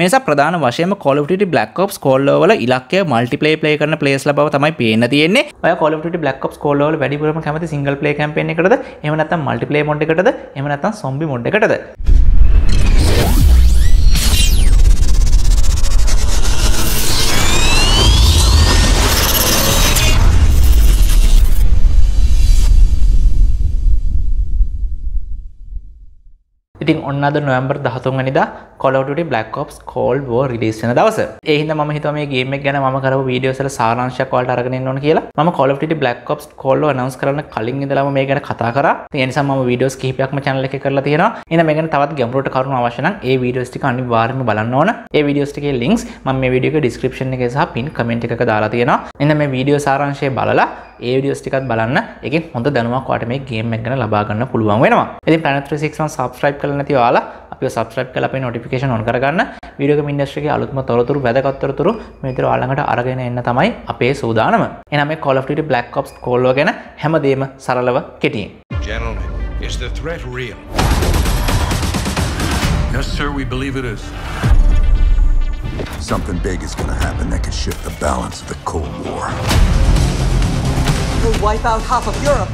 මේ නිසා ප්‍රධාන වශයෙන්ම Call of Duty Black Ops Cold War වල ඉලක්කය multiplayer play කරන players ලා බව තමයි පේන්න තියෙන්නේ. ඔය Call of Duty Black Ops Cold War වල වැඩිපුරම කැමති single play campaign එකටද එහෙම නැත්නම් multiplayer mode එකටද එහෙම නැත්නම් zombie mode එකටද? ඉතින් ඔන්න අද නොවැම්බර් 13 වෙනිදා Call of Duty Black Ops Cold War release වෙන දවස. ඒ හින්දා මම හිතුවා මේ ගේම් එක ගැන මම කරපු වීඩියෝස් වල සාරාංශයක් ඔයාලට අරගෙන එන්න ඕන කියලා. මම Call of Duty Black Ops Cold War announce කරන්න කලින් ඉඳලාම මේ ගැන කතා කරා. ඒ නිසා මම වීඩියෝස් කිහිපයක්ම channel එකේ කරලා තියෙනවා. එහෙනම් මේ ගැන තවත් ගැඹුරට කරුණු අවශ්‍ය නම් ඒ වීඩියෝස් ටික අනිවාර්යයෙන්ම බලන්න ඕන. ඒ වීඩියෝස් ටිකේ links මම මේ වීඩියෝ එකේ description එකේ සහ pin comment එකක දාලා තියෙනවා. එහෙනම් මේ වීඩියෝ සාරාංශය බලලා ඒ වීඩියෝස් ටිකත් බලන්න. ඒකෙන් හොඳ දැනුමක් ඔයාලට මේ ගේම් එක ගැන ලබා ගන්න පුළුවන් වෙනවා. ඉතින් Planet 361 subscribe කරලා නැති ඔයාලා අපිව subscribe කරලා අපේ notification on කරගන්න. වීඩියෝ ගේම් ඉන්ඩස්ට්‍රි එකේ අලුත්ම තොරතුරු වැදගත් තොරතුරු මේ විතර ඔයාලඟට අරගෙන එන්න තමයි අපේ සූදානම. එහෙනම් මේ Call of Duty Black Ops Cold War ගැන හැමදේම සරලව කෙටියෙන්. Gentlemen, is the threat real? Yes sir, we believe it is. Something big is going to happen that could shift the balance of the Cold War. You'll wipe out half of Europe.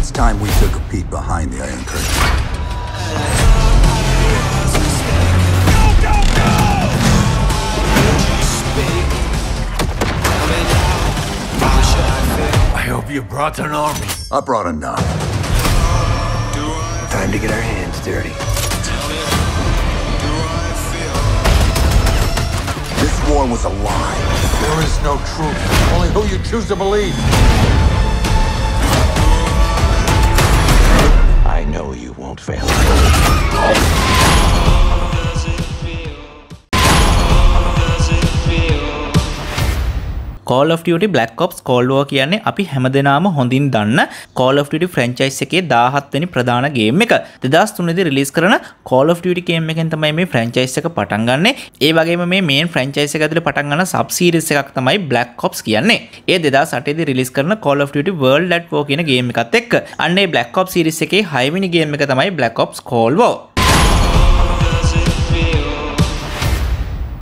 It's time we took a peek behind the Iron Curtain. Go, go, go! I hope you brought an army. I brought enough. Time to get our hands dirty. This war was a lie. There is no truth. Only who you choose to believe. I know you won't fail. Call of Duty Black Ops Cold War කියන්නේ අපි හැමදෙනාම හොඳින් දන්න Call of Duty franchise එකේ 17 වෙනි ප්‍රධාන game එක. 2003 දී රිලීස් කරන Call of Duty ගේම් එකෙන් තමයි මේ franchise එක පටන් ගන්නෙ. ඒ වගේම මේ main franchise එක ඇතුලේ පටන් ගන්න sub series එකක් තමයි Black Ops කියන්නේ. ඒ 2008 දී රිලීස් කරන Call of Duty World at War කියන ගේම් එකත් එක්ක. අන්න ඒ Black Ops series එකේ 6 වෙනි ගේම් එක තමයි Black Ops Cold War.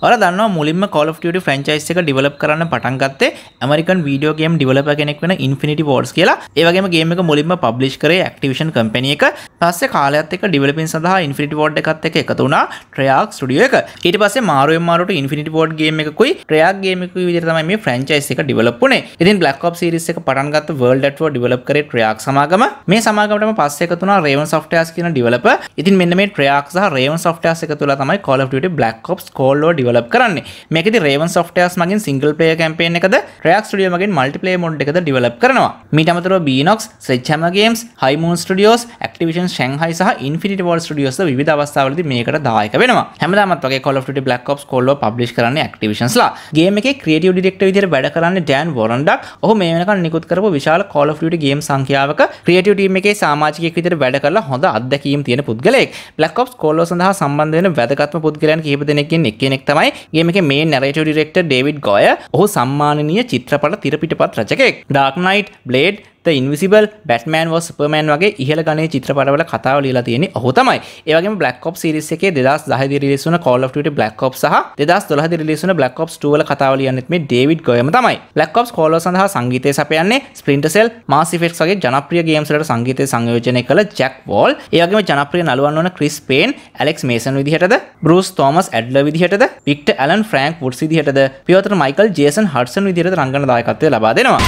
ඔයාලා දන්නවා මුලින්ම Call of Duty franchise එක develop කරන්න පටන් ගත්තේ American video game developer කෙනෙක් වෙන Infinity Ward කියලා. ඒ වගේම ගේම් එක මුලින්ම publish කරේ Activision company එක. පස්සේ කාලයත් එක්ක developing සඳහා Infinity Ward එකත් එක්ක එකතු වුණා Treyarch studio එක. ඊට පස්සේ මාරුවෙන් මාරුවට Infinity Ward game එකකුයි Treyarch game එකකුයි විදිහට තමයි මේ franchise එක develop වුනේ. ඉතින් Black Ops series එක පටන් ගත්ත World at War develop කරේ Treyarch සමාගම. මේ සමාගමටම පස්සේ එකතු වුණා Raven Softwares කියන developer. ඉතින් මෙන්න මේ Treyarch සහ Raven Softwares එකතු වෙලා තමයි Call of Duty Black Ops Cold War develop කරන්නේ. මේකෙදි Raven Softwares මගින් single player campaign එකද Treyarch Studio මගින් multiplayer mode එකද develop කරනවා. මීට අමතරව Beenox, Sledgehammer Games, High Moon Studios, Activision Shanghai සහ Infinity Ward Studios ද විවිධ අවස්ථාවලදී මේකට දායක වෙනවා. හැමදාමත් වගේ Call of Duty Black Ops Cold War publish කරන්නේ Activision ලා. ගේම් එකේ creative director විදිහට වැඩ කරන්නේ Dan Warenduk. ඔහු මේ වෙනකන් නිකුත් කරපු විශාල Call of Duty game සංඛ්‍යාවක creative team එකේ සමාජිකයෙක් විදිහට වැඩ කරලා හොඳ අත්දැකීම් තියෙන පුද්ගලයෙක්. Black Ops Cold War සඳහා සම්බන්ධ වෙන වැදගත්ම පුද්ගලයන් කිහිප දෙනෙක්ගෙන් එක්කෙනෙක් තමයි ගේම් එකේ main narrative director David Goyer. ඔහු සම්මානීය චිත්‍රපට තිරපිටපත් රචකයෙක්. Dark Knight, Blade, The Invisible, Batman vs Superman වගේ ඉහළ ගණයේ චිත්‍රපටවල කතාව ලියලා තියෙන්නේ ඔහු තමයි. ඒ වගේම Black Ops series එකේ 2010 දී රිලීස් වුණ Call of Duty Black Ops සහ 2012 දී රිලීස් වුණ Black Ops 2 වල කතාව ලියන්නෙත් මේ David Goyer තමයි. Black Ops Cold War සඳහා සංගීතය සපයන්නේ Splinter Cell, Mass Effect වගේ ජනප්‍රිය ගේම්ස් වලට සංගීතය සංයෝජනය කළ Jack Wall. ඒ වගේම ජනප්‍රිය නළුවන් වන Chris Payne, Alex Mason විදිහටද, Bruce Thomas Adler විදිහටද, Victor Alan Frank Woods විදිහටද, පියවතර Michael Jason Hudson විදිහට රංගන දායකත්වය ලබා දෙනවා.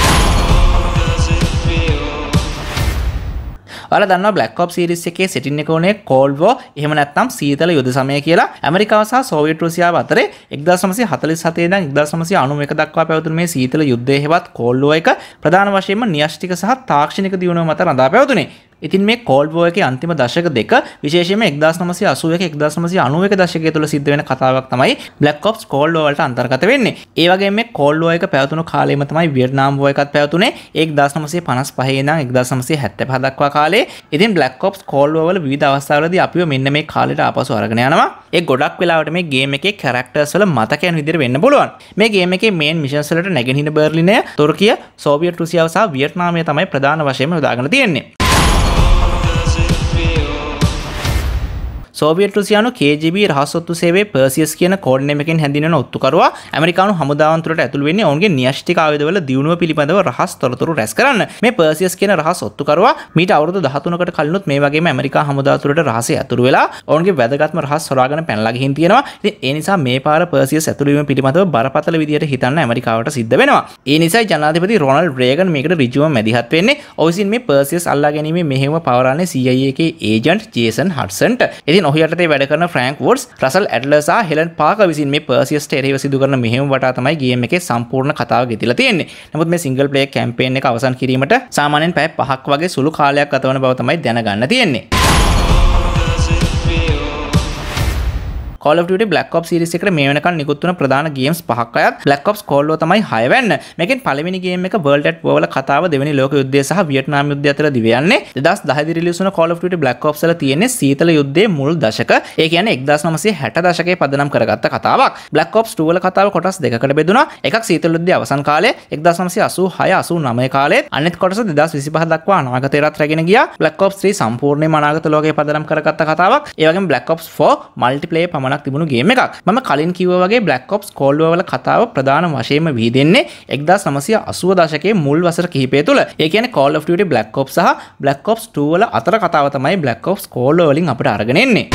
ඔයාලා දන්නවා Black Ops series එකේ setting එක උනේ Cold War එහෙම නැත්නම් සීතල යුද සමය කියලා. ඇමරිකාව සහ සෝවියට් රුසියාව අතරේ 1947 ඉඳන් 1991 දක්වා පැවතුණු මේ සීතල යුද්ධයේ හෙවත් Cold War එක ප්‍රධාන වශයෙන්ම න්‍යෂ්ටික සහ තාක්ෂණික දියුණුව මත රඳා පැවතුණේ. ඉතින් මේ Cold War එකේ අන්තිම දශක දෙක විශේෂයෙන්ම 1981 1991 දශකයේ තුල සිද්ධ වෙන කතාවක් තමයි Black Ops Cold War වලට අන්තර්ගත වෙන්නේ. ඒ වගේම මේ Cold War එක පැවතුණු කාලයම තමයි වියට්නාම් වෝර් එකත් පැවතුනේ 1955 ඉඳන් 1975 දක්වා කාලේ. ඉතින් Black Ops Cold War වල විවිධ අවස්ථාවලදී අපිව මෙන්න මේ කාලයට ආපසු අරගෙන යනවා. ඒ ගොඩක් වෙලාවට මේ ගේම් එකේ කැරක්ටර්ස් වල මතක යන විදිහට වෙන්න පුළුවන්. මේ ගේම් එකේ main missions වලට නැගෙනහිර බර්ලිනය, තුර්කිය, සෝවියට් රුසියාව සහ වියට්නාමය තමයි ප්‍රධාන වශයෙන්ම යොදාගෙන තියෙන්නේ. සෝවියට් රුසියානු KGB රහස්සොත්තු සේවයේ පර්සියස් කියන කෝඩ් නේම එකෙන් හැඳින්වෙන ඔත්තුකරුවා ඇමරිකානු හමුදාවන් තුළට ඇතුළු වෙන්නේ ඔවුන්ගේ න්‍යෂ්ටික ආයුධවල දියුණුව පිළිබඳව රහස් තොරතුරු රැස් කරන්න. මේ පර්සියස් කියන රහස් ඔත්තුකරුවා මීට අවුරුදු 13කට කලිනුත් මේ වගේම ඇමරිකා හමුදාව තුළට රහසේ ඇතුළු වෙලා ඔවුන්ගේ වැදගත්ම රහස් හොයාගෙන පැනලා ගිහින් තියෙනවා. ඉතින් ඒ නිසා මේ පාර පර්සියස් ඇතුළු වීම පිළිබඳව බරපතල විදියට හිතන්න ඇමරිකාවට සිද්ධ වෙනවා. ඒ නිසා ජනාධිපති රොනල්ඩ් රේගන් මේකට ඍජුවම මැදිහත් වෙන්නේ. ඔවුන් මේ පර්සියස් අල්ලා ගැනීමේ මෙහෙයුම පවරන්නේ CIA එකේ ඒජන්ට් ජේසන් හඩ්සන්ට. ඉතින් ඔහුයටතේ වැඩ කරන ෆ්‍රැන්ක් වුඩ්ස්, රසල් ඇඩ්ලර් සහ හෙලන් පාකර් විසින් මේ පර්සියස්ට එරෙහිව සිදු කරන මෙහෙයුම වටා තමයි ගේම් එකේ සම්පූර්ණ කතාව ගෙතිලා තියෙන්නේ. නමුත් මේ සිංගල් ප්ලේයර් කැම්පේන් එක අවසන් කිරීමට සාමාන්‍යයෙන් පැය 5ක් වගේ සුළු කාලයක් ගත වෙන බව තමයි දැනගන්න තියෙන්නේ. Call of Duty Black Ops series එකට මේ වෙනකන් නිකුත් වුණ ප්‍රධාන ගේම්ස් පහක් අයත් Black Ops Cold War තමයි 6 වෙන්න. මේකෙන් පළවෙනි ගේම් එක World at War වල කතාව දෙවෙනි ලෝක යුද්ධය සහ වියට්නාම් යුද්ධය අතර දිව යන්නේ. 2010 දී රිලීස් වුණ Call of Duty Black Ops වල තියෙන්නේ සීතල යුද්ධයේ මුල් දශක. ඒ කියන්නේ 1960 දශකයේ පදනම් කරගත්ත කතාවක්. Black Ops 2 වල කතාව කොටස් දෙකකට බෙදුණා. එකක් සීතල යුද්ධයේ අවසන් කාලයේ 1986 89 කාලයේ, අනෙක් කොටස 2025 දක්වා අනාගතය රත් රැගෙන ගියා. Black Ops 3 සම්පූර්ණයෙන්ම අනාගත ලෝකයේ පදනම් කරගත්ත කතාවක්. ඒ වගේම Black Ops 4 multiplayer තිබුණු ගේම් එකක්. මම කලින් කිව්වා වගේ Black Ops Cold War වල කතාව ප්‍රධාන වශයෙන්ම විහිදෙන්නේ 1980 දශකයේ මුල් වසර කිහිපය තුළ. ඒ කියන්නේ Call of Duty Black Ops සහ Black Ops 2 වල අතර කතාව තමයි Black Ops Cold War වලින් අපිට අරගෙන එන්නේ.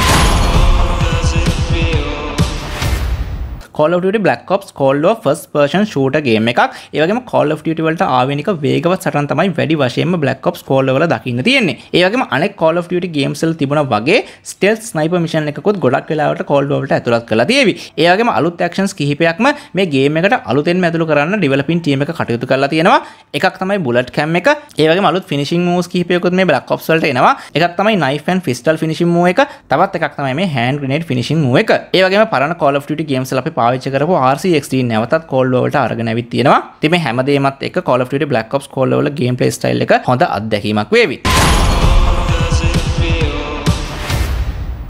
Call of Duty Black Ops Cold War first person shooter game එකක්. ඒ වගේම Call of Duty වලට ආවෙනික වේගවත් සටන් තමයි වැඩි වශයෙන්ම Black Ops Cold War වල දකින්න තියෙන්නේ. ඒ වගේම අනෙක් Call of Duty games වල තිබුණා වගේ stealth sniper mission එකකුත් ගොඩක් වෙලාවට Cold War වලට ඇතුළත් කරලා තියෙවි. ඒ වගේම අලුත් actions කිහිපයක්ම මේ game එකට අලුතෙන්ම ඇතුළු කරන්න developing team එක කටයුතු කරලා තියෙනවා. එකක් තමයි bullet cam එක. ඒ වගේම අලුත් finishing moves කිහිපයකුත් මේ Black Ops වලට එනවා. එකක් තමයි knife and pistol finishing move එක. තවත් එකක් තමයි මේ hand grenade finishing move එක. ඒ වගේම පරණ Call of Duty games වල අපි පාවිච්චි කරපු RCXD නැවතත් Cold War වලට අරගෙන ඇවිත් තියෙනවා. ඉතින් මේ හැමදේමත් එක Call of Duty Black Ops Cold War වල ගේම් ප්ලේ ස්ටයිල් එක හොඳ අත්දැකීමක් වේවි.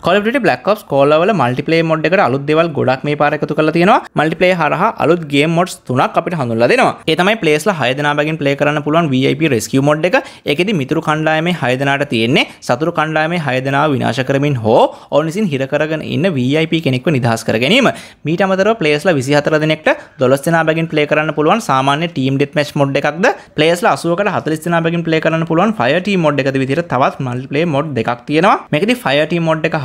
Call of Duty Black Ops Cold War වල multiplayer mode එකට අලුත් දේවල් ගොඩක් මේ පාර එකතු කරලා තියෙනවා. multiplayer හරහා අලුත් game modes තුනක් අපිට හඳුන්වලා දෙනවා. ඒ තමයි players ලා 6 දෙනා බැගින් play කරන්න පුළුවන් VIP rescue mode එක. ඒකෙදි මිතුරු කණ්ඩායමේ 6 දෙනාට තියෙන්නේ සතුරු කණ්ඩායමේ 6 දෙනාව විනාශ කරමින් හෝ ඔවුන් විසින් හිර කරගෙන ඉන්න VIP කෙනෙක්ව නිදහස් කර ගැනීම. මීට අමතරව players ලා 24 දෙනෙක්ට 12 දෙනා බැගින් play කරන්න පුළුවන් සාමාන්‍ය team deathmatch mode එකක්ද, players ලා 80කට 40 දෙනා බැගින් play කරන්න පුළුවන් fire team mode එකද විදිහට තවත් multiplayer mode දෙකක් තියෙනවා. මේකෙදි fire team mode එක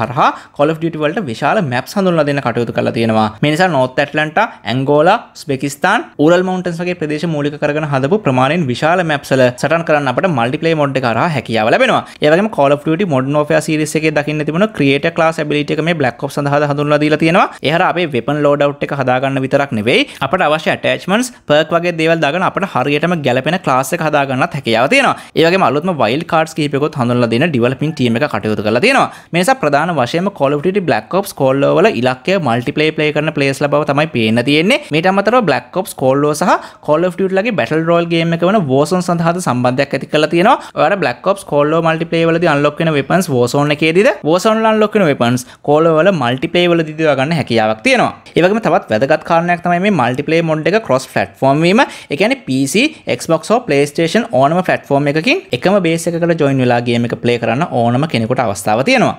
Call of Duty වලට විශාල maps හඳුන්වලා දෙන්න කටයුතු කරලා තියෙනවා. මේ නිසා North Atlanta, Angola, Uzbekistan, Ural Mountains වගේ ප්‍රදේශ මූලික කරගෙන හදපු ප්‍රමාණයෙන් විශාල maps වල සටන් කරන්න අපිට multiplayer mode එක හරහා හැකියාව ලැබෙනවා. ඒ වගේම Call of Duty Modern Warfare series එකේ දකින්න තිබුණ creator class ability එක මේ Black Ops සඳහා හඳුන්වලා දීලා තියෙනවා. ඒ හරහා අපේ weapon loadout එක හදාගන්න විතරක් නෙවෙයි, අපට අවශ්‍ය attachments, perk වගේ දේවල් දාගෙන අපට හරියටම ගැලපෙන class එක හදාගන්නත් හැකියාව තියෙනවා. ඒ වගේම අලුත්ම wild cards කිහිපයකත් හඳුන්වලා දෙන developing team එක කටයුතු කරලා තියෙනවා. මේ නිසා ප්‍රධාන වශයෙන්ම Call of Duty Black Ops Cold War වල ඉලක්කය multiplayer play කරන players ලා බව තමයි පේන්න තියෙන්නේ. මේට අමතරව Black Ops Cold War සහ Call of Duty ලගේ Battle Royale game එක වෙන Warzone සඳහාද සම්බන්ධයක් ඇති කරලා තියෙනවා. ඔයාලා Black Ops Cold War multiplayer වලදී unlock වෙන weapons Warzone එකේදීද, Warzone වල unlock වෙන weapons Cold War වල multiplayer වලදී දවා ගන්න හැකියාවක් තියෙනවා. ඒ වගේම තවත් වැදගත් කාරණයක් තමයි මේ multiplayer mode එක cross platform වීම. ඒ කියන්නේ PC, Xbox හෝ PlayStation ඕනම platform එකකින් එකම base එකකට join වෙලා game එක play කරන්න ඕනම කෙනෙකුට අවස්ථාව තියෙනවා.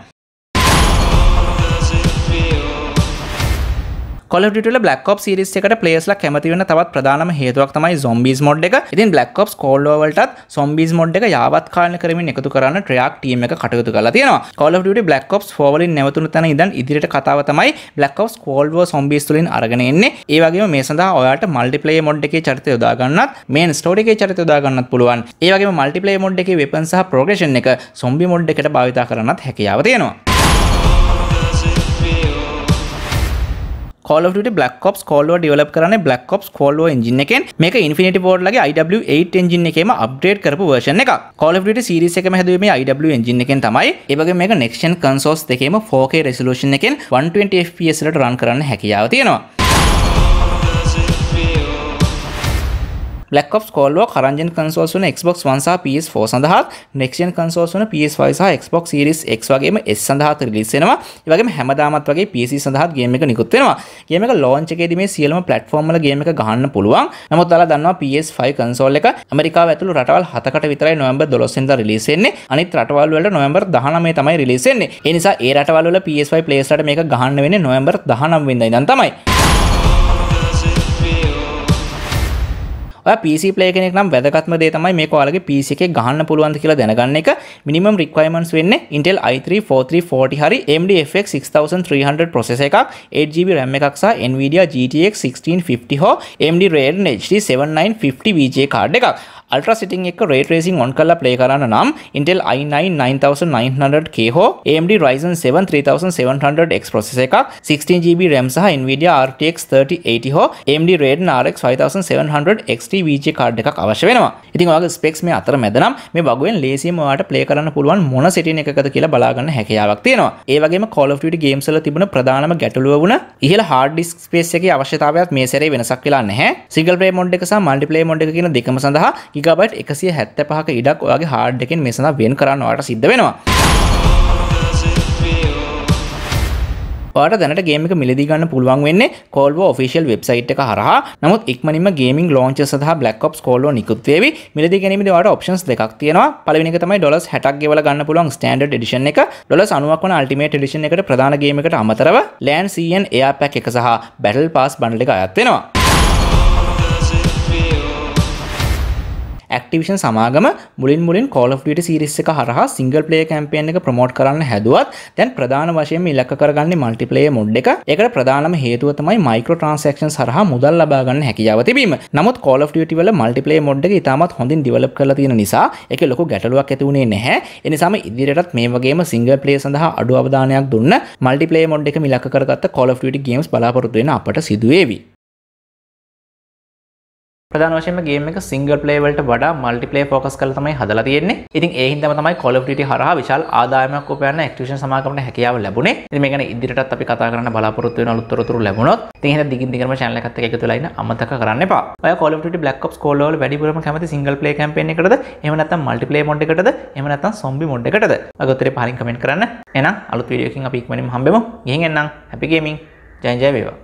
Call of Duty Black Ops series එකට players ලා කැමති වෙන තවත් ප්‍රධානම හේතුවක් තමයි zombies mode එක. ඉතින් Black Ops Cold War වලටත් zombies mode එක යාවත්කාලින කරමින් එකතු කරන්න Treyarch team එක කටයුතු කරලා තියෙනවා. Call of Duty Black Ops 4 වලින් නැවතුණු තැන ඉඳන් ඉදිරියට කතාව තමයි Black Ops Cold War zombies තුලින් අරගෙන එන්නේ. ඒ වගේම මේ සඳහා ඔයාලට multiplayer mode එකේ චරිත යොදා ගන්නත්, main story එකේ චරිත යොදා ගන්නත් පුළුවන්. ඒ වගේම multiplayer mode එකේ weapons සහ progression එක zombie mode එකට භාවිත කරන්නත් හැකියාව තියෙනවා. Call of Duty Black Ops Cold War develop කරන්නේ Black Ops Cold War engine එකෙන්. මේක Infinity Ward ලගේ IW8 engine එකේම update කරපු version එකක්. Call of Duty series එකම හැදුවේ මේ IW engine එකෙන් තමයි. ඒ වගේම මේක next gen consoles දෙකේම 4K resolution එකෙන් 120 FPS වලට run කරන්න හැකියාව තියෙනවා. Black Ops Cold War current gen consoles වන Xbox One සහ PS4 සඳහාත් next gen consoles වන PS5 සහ Xbox Series X වගේම S සඳහාත් රිලීස් වෙනවා. ඒ වගේම හැමදාමත් වගේ PC සඳහාත් ගේම් එක නිකුත් වෙනවා. ගේම් එක launch එකේදී මේ සියලුම platform වල ගේම් එක ගහන්න පුළුවන්. නමුත් ඔයාලා දන්නවා PS5 console එක ඇමරිකාව ඇතුළු රටවල් 7කට විතරයි නොවැම්බර් 12 වෙනිදා රිලීස් වෙන්නේ. අනිත් රටවල් වලට නොවැම්බර් 19 තමයි රිලීස් වෙන්නේ. ඒ නිසා ඒ රටවල් වල PS5 players මේක ගහන්න වෙන්නේ නොවැම්බර් 19 වෙනිදා ඉඳන් තමයි. PC player කෙනෙක් නම් වැදගත්ම දේ තමයි මේක ඔයාලගේ PC එකේ ගහන්න පුළුවන්ද කියලා දැනගන්න එක. minimum requirements වෙන්නේ Intel i3 4340 හරි AMD FX 6300 processor එකක්, 8GB RAM එකක් සහ Nvidia GTX 1650 හෝ AMD Radeon HD 7950 VGA card එකක්. Ultra setting එක ray tracing on කරලා play කරන්න නම් Intel i9 9900K හෝ AMD Ryzen 7 3700X processor එකක්, 16GB RAM සහ Nvidia RTX 3080 හෝ AMD Radeon RX 5700X VGA card එකක් අවශ්‍ය වෙනවා. ඉතින් ඔයාගේ ස්පෙක්ස් මේ අතර මැද නම් මේ වගුවෙන් ලේසියෙන් ඔයාලට play කරන්න පුළුවන් මොන setting එකකද කියලා බලා ගන්න හැකියාවක් තියෙනවා. ඒ වගේම Call of Duty games වල තිබුණ ප්‍රධානම ගැටලුව වුණ ඉහළ hard disk space එකේ අවශ්‍යතාවයත් මේ සැරේ වෙනසක් වෙලා නැහැ. Single player mode එක සහ multiplayer mode එක කියන දෙකම සඳහා ගිගාබයිට් 175ක ඉඩක් ඔයාගේ hard එකෙන් මේ සඳහා වෙන් කරන්න ඔයාලට සිද්ධ වෙනවා. ඔයාලට දැනට ගේම් එක මිලදී ගන්න පුළුවන් වෙන්නේ Cold War official website එක හරහා. නමුත් ඉක්මනින්ම gaming launcher සඳහා Black Ops Cold War නිකුත් වෙවි. මිලදී ගැනීමේදී ඔයාලට options දෙකක් තියෙනවා. පළවෙනි එක තමයි $60ක් ගෙවලා ගන්න පුළුවන් standard edition එක. $90ක් වන ultimate edition එකට ප්‍රධාන ගේම් එකට අමතරව LAN CN air pack එක සහ battle pass bundle එක අයත් වෙනවා. Activision සමාගම මුලින් Call of Duty series එක හරහා single player campaign එක promote කරන්න හැදුවත් දැන් ප්‍රධාන වශයෙන්ම ඉලක්ක කරගන්නේ multiplayer mode එක. ඒකට ප්‍රධානම හේතුව තමයි micro transactions හරහා මුදල් ලබා ගන්න හැකියාව තිබීම. නමුත් Call of Duty වල multiplayer mode එක ඉතාමත් හොඳින් develop කරලා තියෙන නිසා ඒකේ ලොකු ගැටලුවක් ඇති වුණේ නැහැ. ඒ නිසාම ඉදිරියටත් මේ වගේම single player සඳහා අඩු අවධානයක් දුන්න multiplayer mode එකම ඉලක්ක කරගත්ත Call of Duty games බලාපොරොත්තු වෙන අපට සිදු වේවි. ප්‍රධාන වශයෙන්ම ගේම් එක සිංගල් ප්ලේයර් වලට වඩා මල්ටිප්ලේයර් ફોකස් කරලා තමයි හදලා තියෙන්නේ. ඉතින් ඒ හින්දාම තමයි Call of Duty හරහා විශාල ආදායමක් උපයන්න Activision සමාගමට හැකියාව ලැබුණේ. ඉතින් මේ ගැන ඉදිරියටත් අපි කතා කරන්න බලාපොරොත්තු වෙන අලුත් තොරතුරු ලැබුණොත් ඉතින් එහෙනම් දිගින් channel එකත් එක්ක එකතු වෙලා ඉන්න අමතක කරන්න එපා. ඔය Call of Duty Black Ops Cold War වල වැඩිපුරම කැමති සිංගල් ප්ලේයර් කැම්පේන් එකටද, එහෙම නැත්නම් මල්ටිප්ලේයර් මොඩ් එකටද, එහෙම නැත්නම් zombie මොඩ් එකටද? ඔයගොල්ලෝ උත්තරේ පහලින් comment කරන්න. එහෙනම් අලුත් වීඩියෝ එකකින් අපි ඉක්මනින්ම හම්බෙමු. ගිහින් එන්නම්. Happy gaming. ජය ජය වේවා.